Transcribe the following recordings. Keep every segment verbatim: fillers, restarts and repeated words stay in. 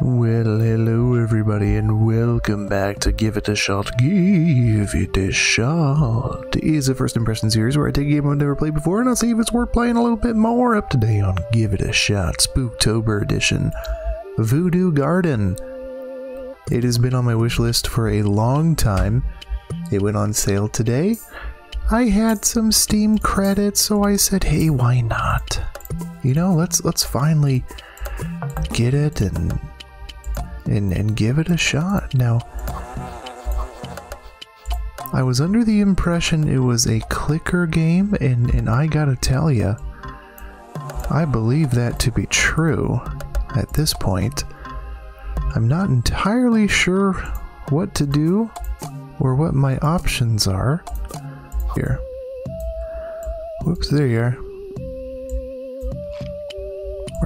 Well, hello everybody and welcome back to Give It A Shot. Give It A Shot is a first impression series where I take a game I've never played before and I'll see if it's worth playing a little bit more. Up today on Give It A Shot, Spooktober edition, Voodoo Garden. It has been on my wish list for a long time. It went on sale today. I had some Steam credits, so I said, hey, why not? You know, let's let's finally get it and And, and give it a shot. Now, I was under the impression it was a clicker game, and, and I gotta tell ya, I believe that to be true at this point. I'm not entirely sure what to do or what my options are. Here. Whoops, there you are.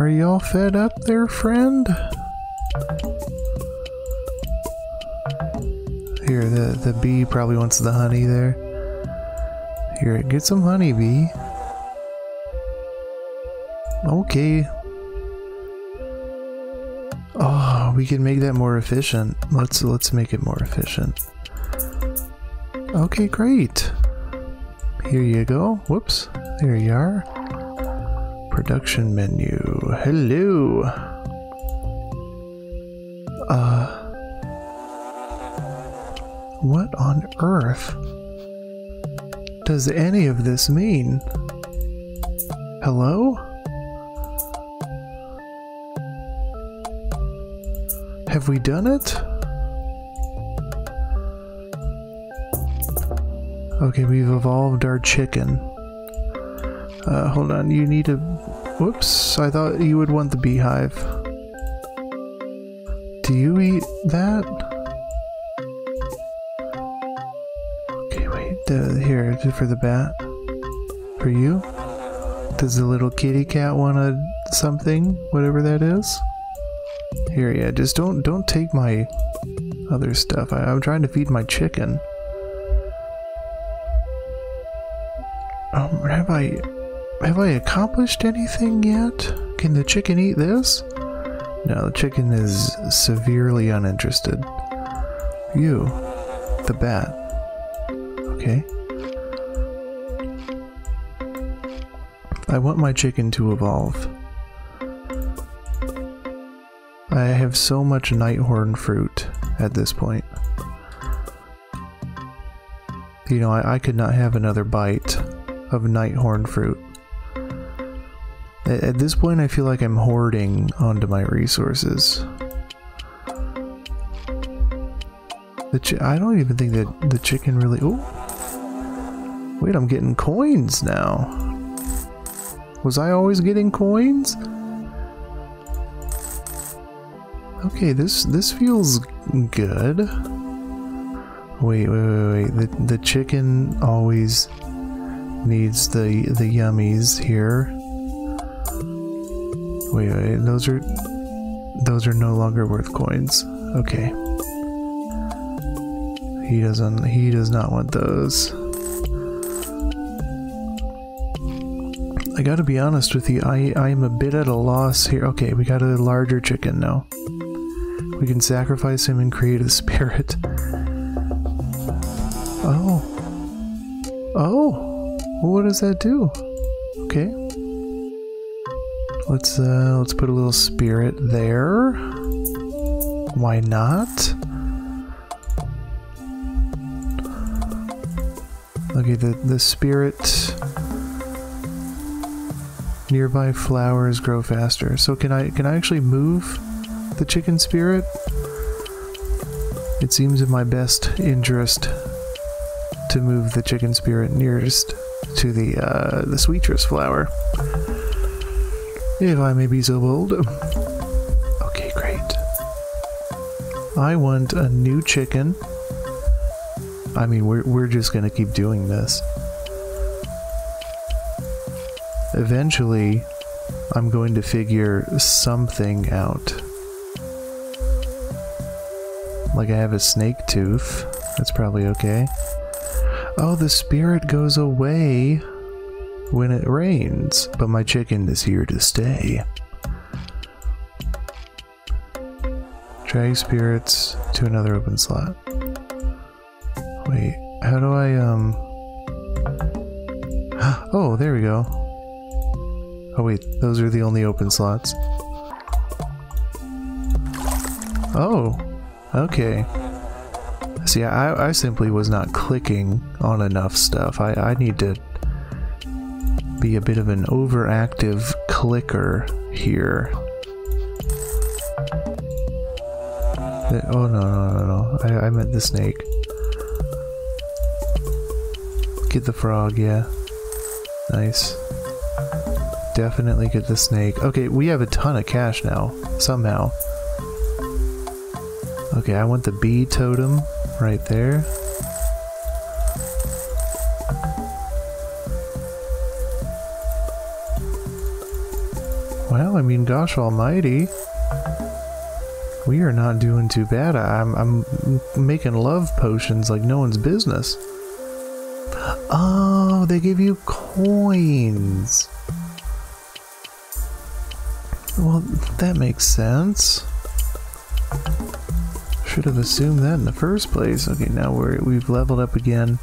Are y'all fed up there, friend? Here, the, the bee probably wants the honey there. Here, get some honey, bee. Okay. Oh, we can make that more efficient. Let's let's make it more efficient. Okay, great. Here you go. Whoops. There you are. Production menu. Hello. Uh... What on earth does any of this mean? Hello? Have we done it? Okay, we've evolved our chicken. Uh, hold on, you need a... Whoops, I thought you would want the beehive. Do you eat that? Uh, here, for the bat. For you? Does the little kitty cat want a something? Whatever that is? Here, yeah, just don't don't take my other stuff. I, I'm trying to feed my chicken. Um, have I... Have I accomplished anything yet? Can the chicken eat this? No, the chicken is severely uninterested. You. The bat. Okay. I want my chicken to evolve. I have so much Nighthorn fruit at this point. You know, I, I could not have another bite of Nighthorn fruit. At, at this point, I feel like I'm hoarding onto my resources. The chi- I don't even think that the chicken really... Ooh. Wait, I'm getting coins now. Was I always getting coins? Okay, this this feels good. Wait, wait, wait, wait. The the chicken always needs the the yummies here. Wait, wait, those are those are no longer worth coins. Okay. He doesn't he does not want those. I gotta be honest with you, I, I'm a bit at a loss here. Okay, we got a larger chicken now. We can sacrifice him and create a spirit. Oh. Oh! Well, what does that do? Okay. Let's, uh, let's put a little spirit there. Why not? Okay, the, the spirit... Nearby flowers grow faster. So can I can I actually move the chicken spirit? It seems in my best interest to move the chicken spirit nearest to the uh, the sweetress flower, if I may be so bold. Okay, great. I want a new chicken. I mean, we're we're just gonna keep doing this. Eventually, I'm going to figure something out. Like I have a snake tooth. That's probably okay. Oh, the spirit goes away when it rains, but my chicken is here to stay. Drag spirits to another open slot. Wait, how do I, um... oh, there we go. Oh wait, those are the only open slots. Oh, okay. See, I, I simply was not clicking on enough stuff. I, I need to be a bit of an overactive clicker here. The, oh, no, no, no, no. I, I meant the snake. Get the frog, yeah. Nice. Definitely get the snake. Okay, we have a ton of cash now, somehow. Okay, I want the bee totem. Right there. Well, I mean, gosh almighty. We are not doing too bad. I'm, I'm making love potions like no one's business. Oh, they give you coins. Well, that makes sense. Should have assumed that in the first place. Okay, now we're, we've leveled up again.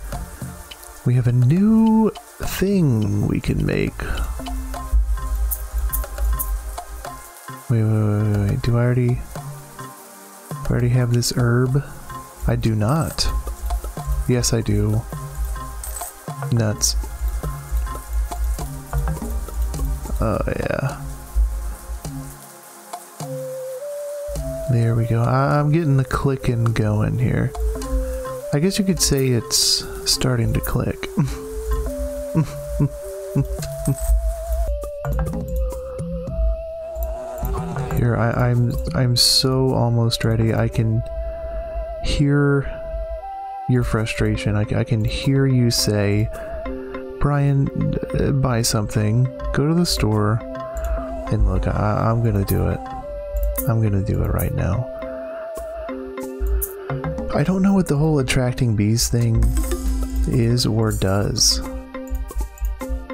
We have a new thing we can make. Wait, wait, wait, wait, wait. Do I already... Do I already have this herb? I do not. Yes, I do. Nuts. Oh, yeah. There we go. I'm getting the clicking going here. I guess you could say it's starting to click. Here, I, I'm I'm so almost ready. I can hear your frustration. I, I can hear you say, Brian, uh, buy something. Go to the store. And look, I, I'm gonna do it. I'm gonna do it right now. I don't know what the whole attracting bees thing is or does,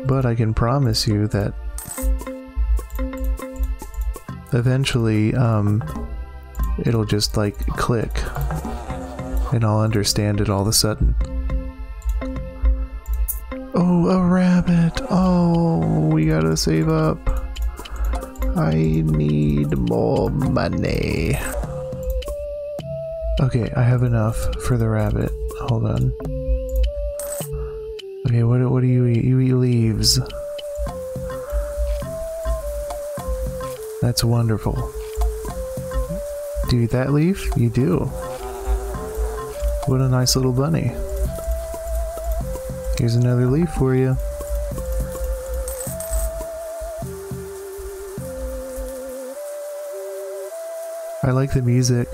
but I can promise you that eventually um, it'll just like click and I'll understand it all of a sudden. Oh, a rabbit! Oh, we gotta save up. I need more money. Okay, I have enough for the rabbit. Hold on. Okay, what, what do you eat? You eat leaves. That's wonderful. Do you eat that leaf? You do. What a nice little bunny. Here's another leaf for you. I like the music.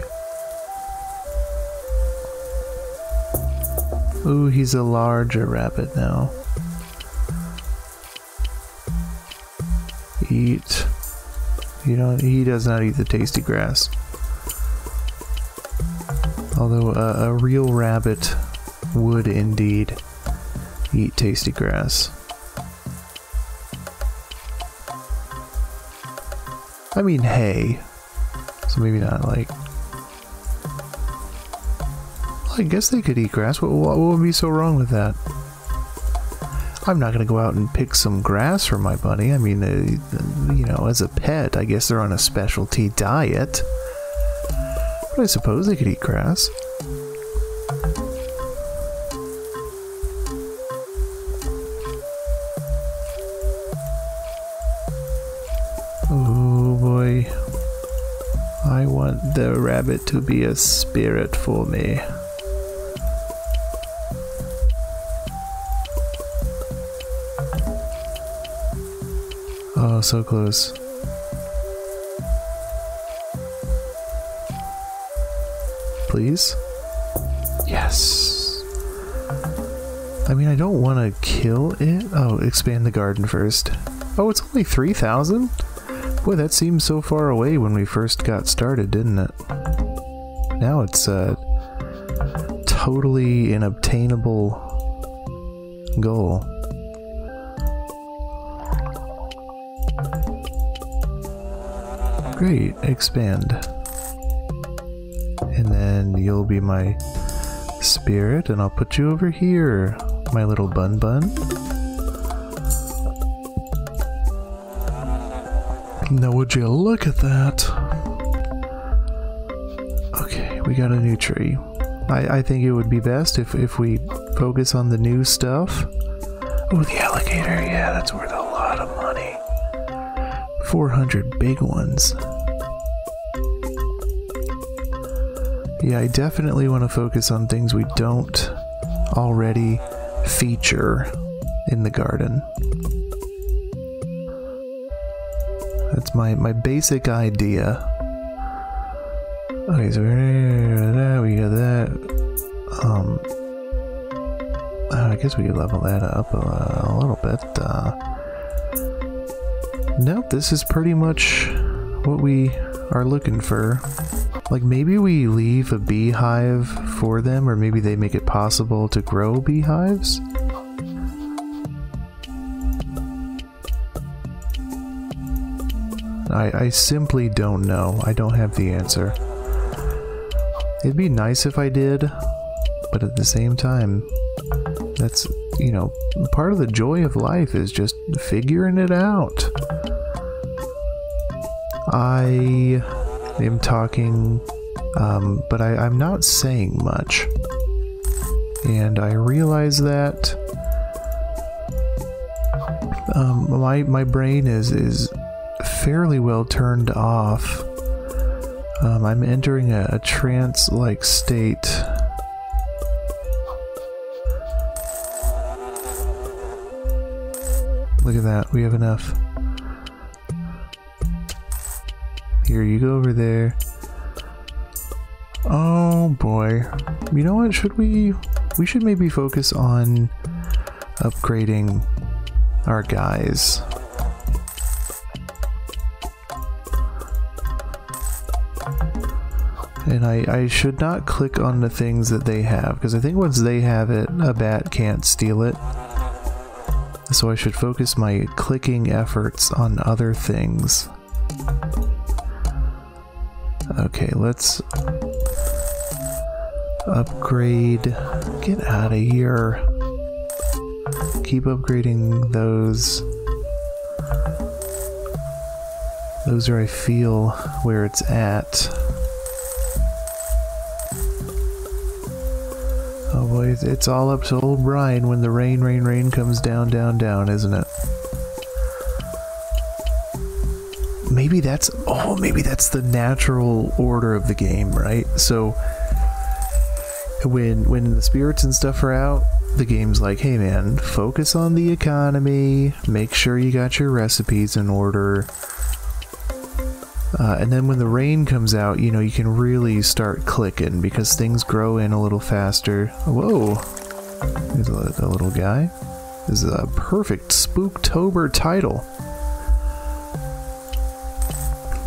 Ooh, he's a larger rabbit now. Eat. You don't, he does not eat the tasty grass. Although uh, a real rabbit would indeed eat tasty grass. I mean, hay. Maybe not, like... Well, I guess they could eat grass. What, what would be so wrong with that? I'm not gonna go out and pick some grass for my bunny. I mean, uh, you know, as a pet, I guess they're on a specialty diet. But I suppose they could eat grass. The rabbit to be a spirit for me. Oh, so close. Please? Yes. I mean, I don't want to kill it. Oh, expand the garden first. Oh, it's only three thousand? Boy, that seemed so far away when we first got started, didn't it? Now it's uh, totally an obtainable goal. Great, expand. you'll be my spirit, and I'll put you over here, my little bun bun. Now would you look at that? Okay, we got a new tree. I, I think it would be best if, if we focus on the new stuff. Oh, the alligator, yeah, that's worth a lot of money. four hundred big ones. Yeah, I definitely want to focus on things we don't already feature in the garden. That's my, my basic idea. Okay, so we got that. Um, I guess we could level that up a, a little bit. Uh, nope, this is pretty much what we are looking for. Like, maybe we leave a beehive for them, or maybe they make it possible to grow beehives? I, I simply don't know. I don't have the answer. It'd be nice if I did, but at the same time, that's, you know, part of the joy of life is just figuring it out. I am talking, um, but I, I'm not saying much. And I realize that um, my, my brain is, is fairly well turned off. Um, I'm entering a, a trance-like state. Look at that, we have enough. Here, you go over there. Oh boy. You know what, should we... We should maybe focus on upgrading our guys. And I, I should not click on the things that they have, because I think once they have it, a bat can't steal it. So I should focus my clicking efforts on other things. Okay, let's upgrade. Get out of here. Keep upgrading those. Those are, I feel, where it's at. Oh boy, it's all up to old Brian when the rain, rain, rain comes down, down, down, isn't it? Maybe that's, oh, maybe that's the natural order of the game, right? So when, when the spirits and stuff are out, the game's like, hey man, focus on the economy, make sure you got your recipes in order. Uh, and then when the rain comes out, you know, you can really start clicking because things grow in a little faster. Whoa! There's a, a little guy. This is a perfect Spooktober title.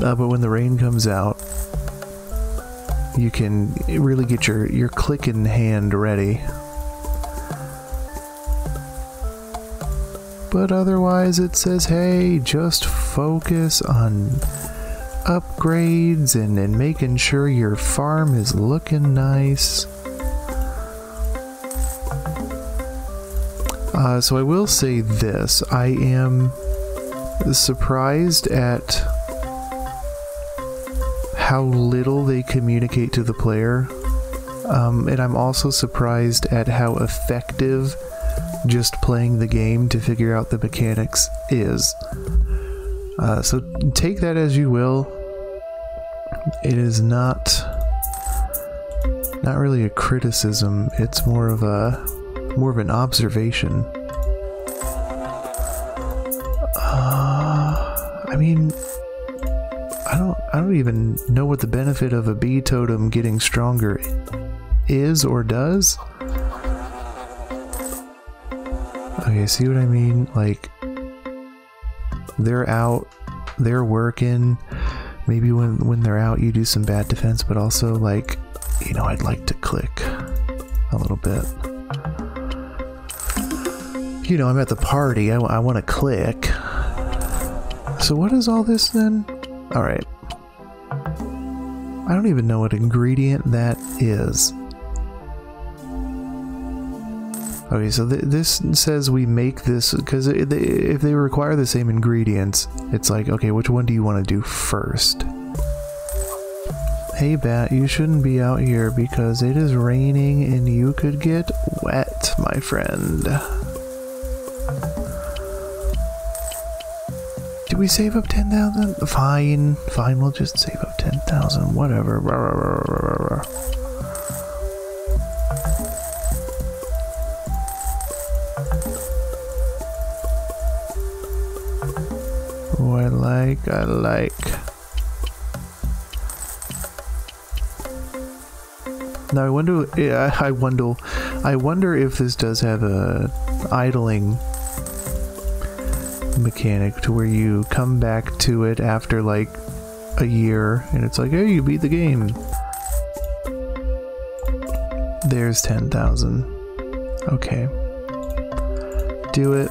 Uh, but when the rain comes out, you can really get your, your clicking hand ready. But otherwise it says, hey, just focus on upgrades and, and making sure your farm is looking nice. Uh, so I will say this, I am surprised at how little they communicate to the player, um, and I'm also surprised at how effective just playing the game to figure out the mechanics is. Uh, so take that as you will. It is not not really a criticism. It's more of a more of an observation. Uh, I mean, I don't I don't even know what the benefit of a bee totem getting stronger is or does. Okay, see what I mean? Like, they're out, they're working. Maybe when, when they're out you do some bad defense, but also, like, you know, I'd like to click a little bit. You know, I'm at the party, I, I want to click. So what is all this then? Alright. I don't even know what ingredient that is. Okay, so th this says we make this, because if they require the same ingredients, it's like, okay, which one do you want to do first? Hey Bat, you shouldn't be out here because it is raining and you could get wet, my friend. Did we save up ten thousand? Fine, fine, we'll just save up ten thousand, whatever. Oh, I like, I like. Now I wonder, I wonder, I wonder if this does have a idling mechanic to where you come back to it after like a year and it's like, hey, you beat the game. There's ten thousand. Okay. Do it.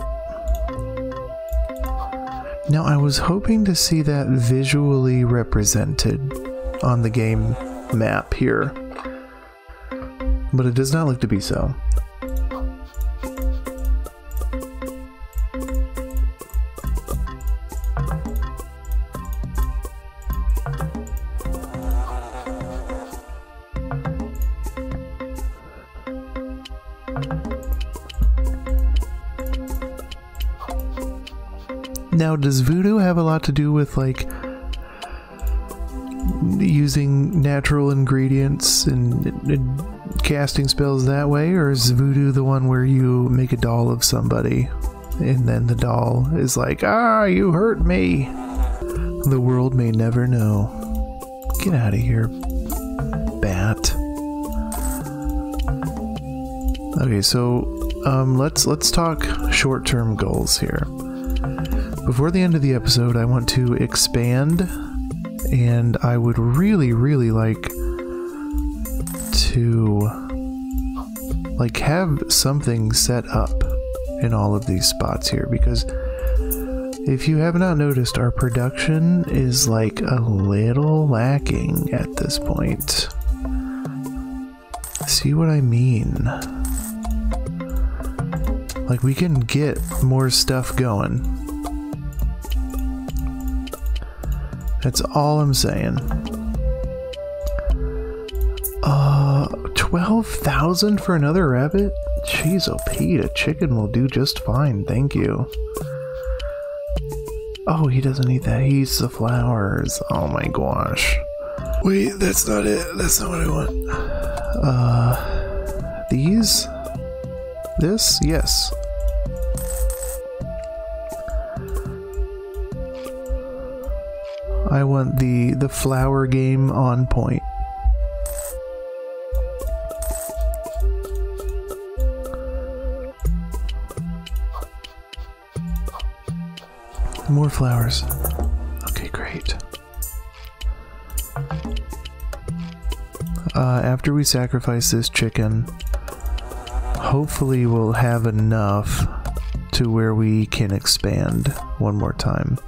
Now I was hoping to see that visually represented on the game map here, but it does not look to be so. Now, does Voodoo have a lot to do with, like, using natural ingredients and, and casting spells that way, or is Voodoo the one where you make a doll of somebody and then the doll is like, ah, you hurt me? The world may never know. Get out of here, Bat. Okay, so um, let's let's talk short-term goals here. Before the end of the episode, I want to expand, and I would really, really like to like have something set up in all of these spots here, because if you have not noticed, our production is like a little lacking at this point. See what I mean? Like, we can get more stuff going. That's all I'm saying. Uh, twelve thousand for another rabbit? Jeez, oh Pete, a chicken will do just fine, thank you. Oh, he doesn't eat that, he eats the flowers. Oh my gosh. Wait, that's not it, that's not what I want. Uh, these? This? Yes. I want the, the flower game on point. More flowers. Okay, great. Uh, after we sacrifice this chicken, hopefully we'll have enough to where we can expand one more time.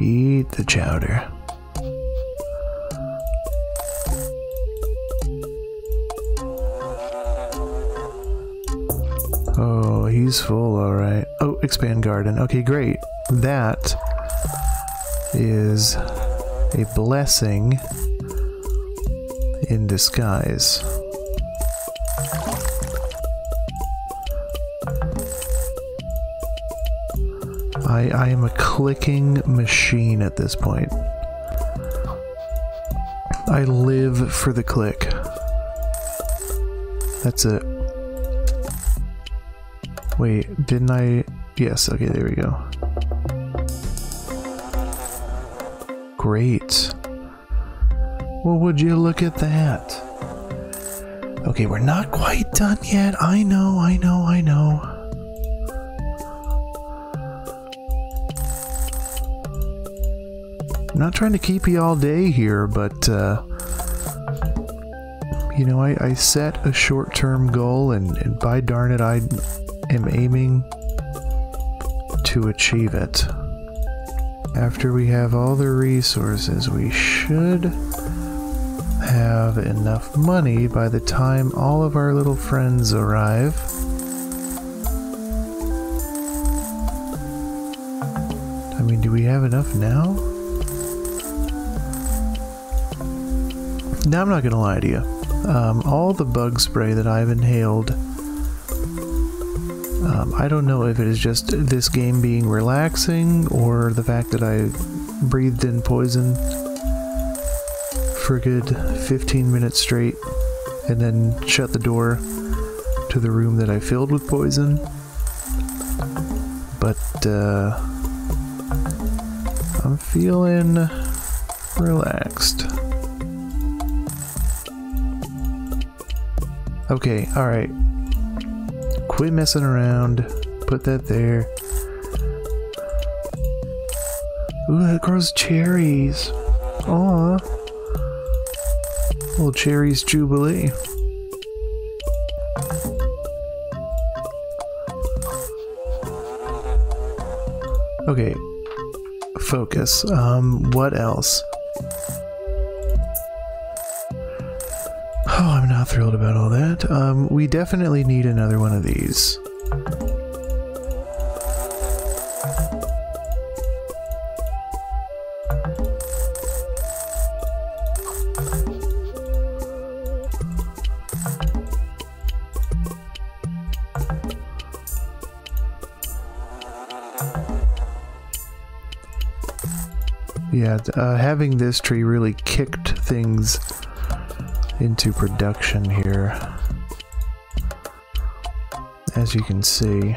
Eat the chowder. Oh, he's full, all right. Oh, expand garden. Okay, great. That is a blessing in disguise. I, I am a clicking machine at this point. I live for the click. That's it. Wait, didn't I? Yes, okay, there we go. Great. Well, would you look at that? Okay, we're not quite done yet. I know, I know, I know. Not trying to keep you all day here, but uh, you know, I, I set a short-term goal, and, and by darn it, I am aiming to achieve it. After we have all the resources, we should have enough money by the time all of our little friends arrive. I mean, do we have enough now? Now, I'm not gonna lie to you. Um, all the bug spray that I've inhaled, um, I don't know if it is just this game being relaxing or the fact that I breathed in poison for a good fifteen minutes straight and then shut the door to the room that I filled with poison. But uh, I'm feeling relaxed. Okay, alright. Quit messing around. Put that there. Ooh, that grows cherries. Aw. Little cherries jubilee. Okay. Focus. Um, what else? Oh, I'm not thrilled about all that. Um, we definitely need another one of these. Yeah, uh, having this tree really kicked things into production here, as you can see.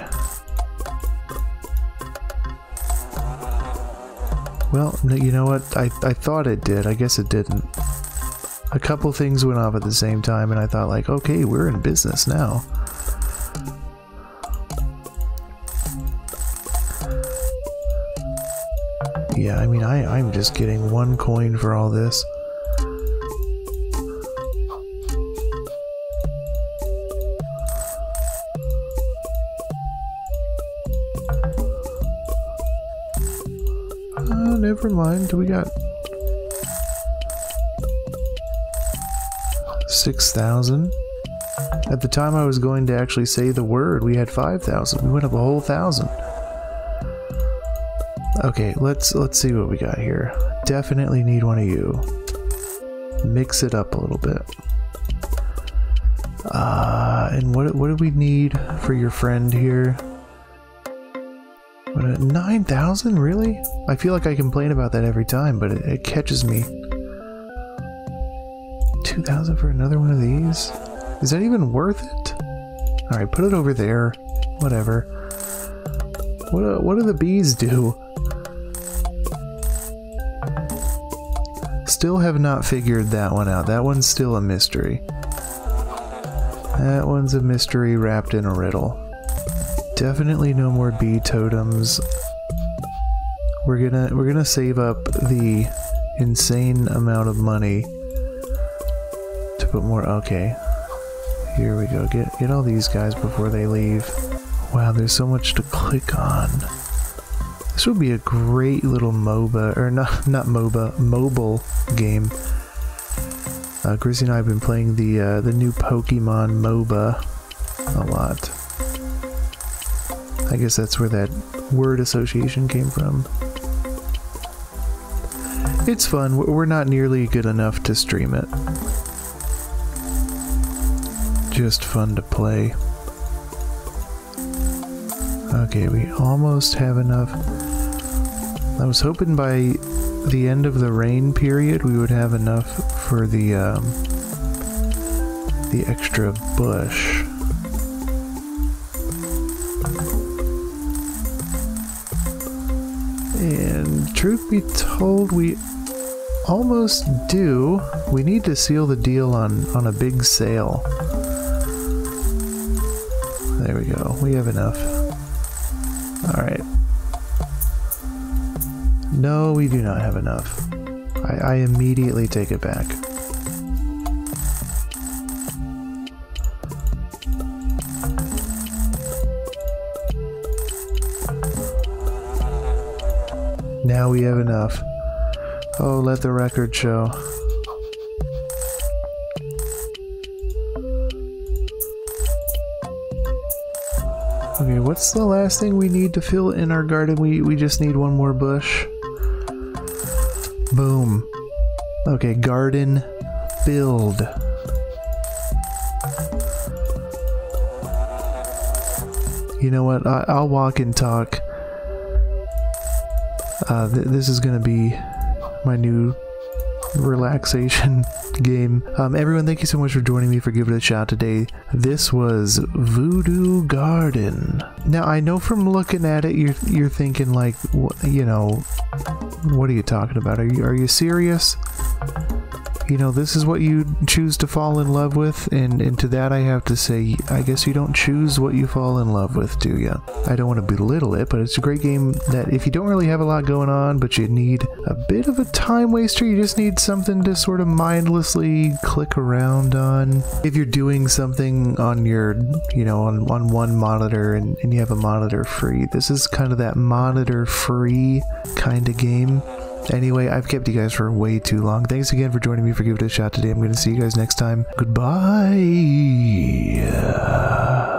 Well, you know what? I, I thought it did. I guess it didn't. A couple things went off at the same time, and I thought, like, okay, we're in business now. Yeah, I mean, I, I'm just getting one coin for all this. Never mind, we got six thousand. At the time I was going to actually say the word, we had five thousand. We went up a whole thousand. Okay, let's let's see what we got here. Definitely need one of you. Mix it up a little bit. Uh, and what, what do we need for your friend here? nine thousand? Really? I feel like I complain about that every time, but it, it catches me. two thousand for another one of these? Is that even worth it? Alright, put it over there. Whatever. What, uh, what do the bees do? Still have not figured that one out. That one's still a mystery. That one's a mystery wrapped in a riddle. Definitely no more bee totems. We're gonna we're gonna save up the insane amount of money to put more. Okay, here we go. Get get all these guys before they leave. Wow, there's so much to click on. This would be a great little MOBA or not not MOBA mobile game. Uh, Chrissy and I have been playing the uh, the new Pokemon MOBA a lot. I guess that's where that word association came from. It's fun. We're not nearly good enough to stream it. Just fun to play. Okay, we almost have enough. I was hoping by the end of the rain period we would have enough for the, um, the extra bush. And truth be told, we almost do. We need to seal the deal on, on a big sale. There we go. We have enough. Alright. No, we do not have enough. I, I immediately take it back. now we have enough. Oh, let the record show. Okay, what's the last thing we need to fill in our garden? We, we just need one more bush. Boom. Okay, garden build. You know what? I, I'll walk and talk. Uh, th this is gonna be my new relaxation game. Um, everyone, thank you so much for joining me for Give It A Shot today. This was Voodoo Garden. Now, I know from looking at it, you're, you're thinking like, you know, what are you talking about? Are you, are you serious? You know, this is what you choose to fall in love with, and, and to that I have to say, I guess you don't choose what you fall in love with, do you? I don't want to belittle it, but it's a great game that if you don't really have a lot going on, but you need a bit of a time waster, you just need something to sort of mindlessly click around on. If you're doing something on your, you know, on, on one monitor and, and you have a monitor free, this is kind of that monitor-free kind of game. Anyway, I've kept you guys for way too long. Thanks again for joining me for Give It A Shot today. I'm going to see you guys next time. Goodbye.